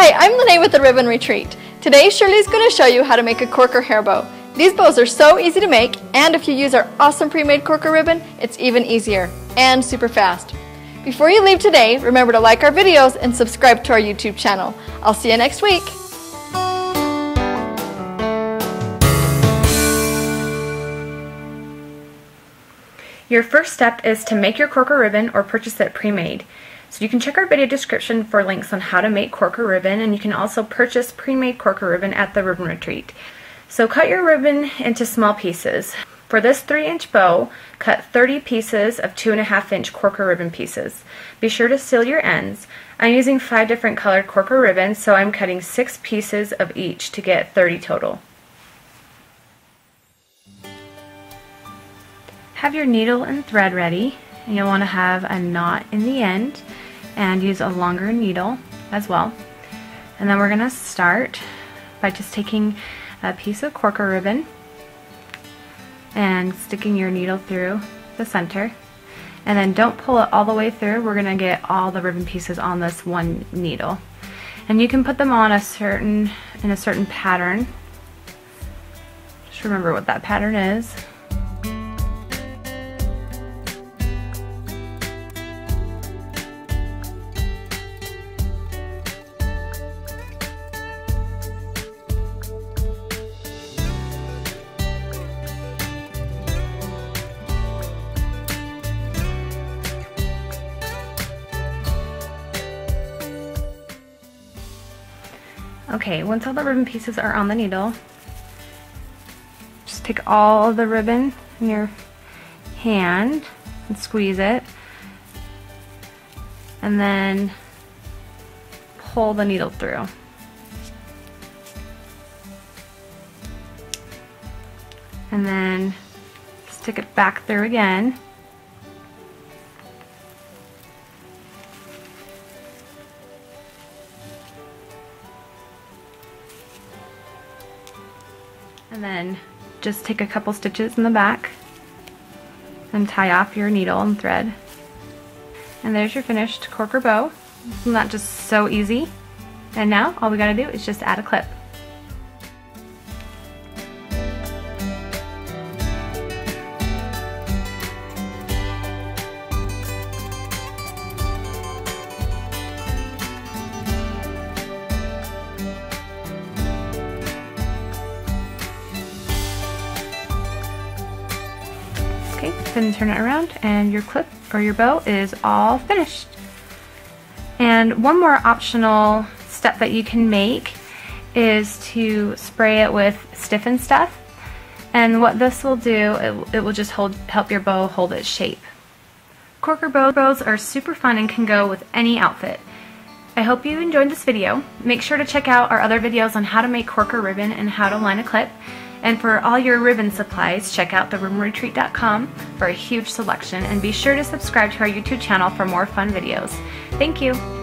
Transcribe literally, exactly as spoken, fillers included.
Hi, I'm Lynne with The Ribbon Retreat. Today Shirley's going to show you how to make a Korker hair bow. These bows are so easy to make, and if you use our awesome pre-made Korker ribbon, it's even easier and super fast. Before you leave today, remember to like our videos and subscribe to our YouTube channel. I'll see you next week. Your first step is to make your Korker ribbon or purchase it pre-made. So you can check our video description for links on how to make Korker ribbon, and you can also purchase pre-made Korker ribbon at the Ribbon Retreat. So cut your ribbon into small pieces. For this three inch bow, cut thirty pieces of two and a half inch Korker ribbon pieces. Be sure to seal your ends. I'm using five different colored Korker ribbons, so I'm cutting six pieces of each to get thirty total. Have your needle and thread ready. You'll want to have a knot in the end and use a longer needle as well. And then we're going to start by just taking a piece of Korker ribbon and sticking your needle through the center. And then don't pull it all the way through. We're going to get all the ribbon pieces on this one needle. And you can put them on a certain in a certain pattern. Just remember what that pattern is. Okay, once all the ribbon pieces are on the needle, just take all the ribbon in your hand and squeeze it, and then pull the needle through. And then stick it back through again. And then just take a couple stitches in the back and tie off your needle and thread. And there's your finished Korker bow. Isn't that just so easy? And now all we gotta do is just add a clip. Okay, then turn it around and your clip or your bow is all finished. And one more optional step that you can make is to spray it with Stiffen Stuff. And what this will do, it, it will just hold, help your bow hold its shape. Korker bow bows are super fun and can go with any outfit. I hope you enjoyed this video. Make sure to check out our other videos on how to make Korker ribbon and how to line a clip. And for all your ribbon supplies, check out the ribbon retreat dot com for a huge selection, and be sure to subscribe to our YouTube channel for more fun videos. Thank you!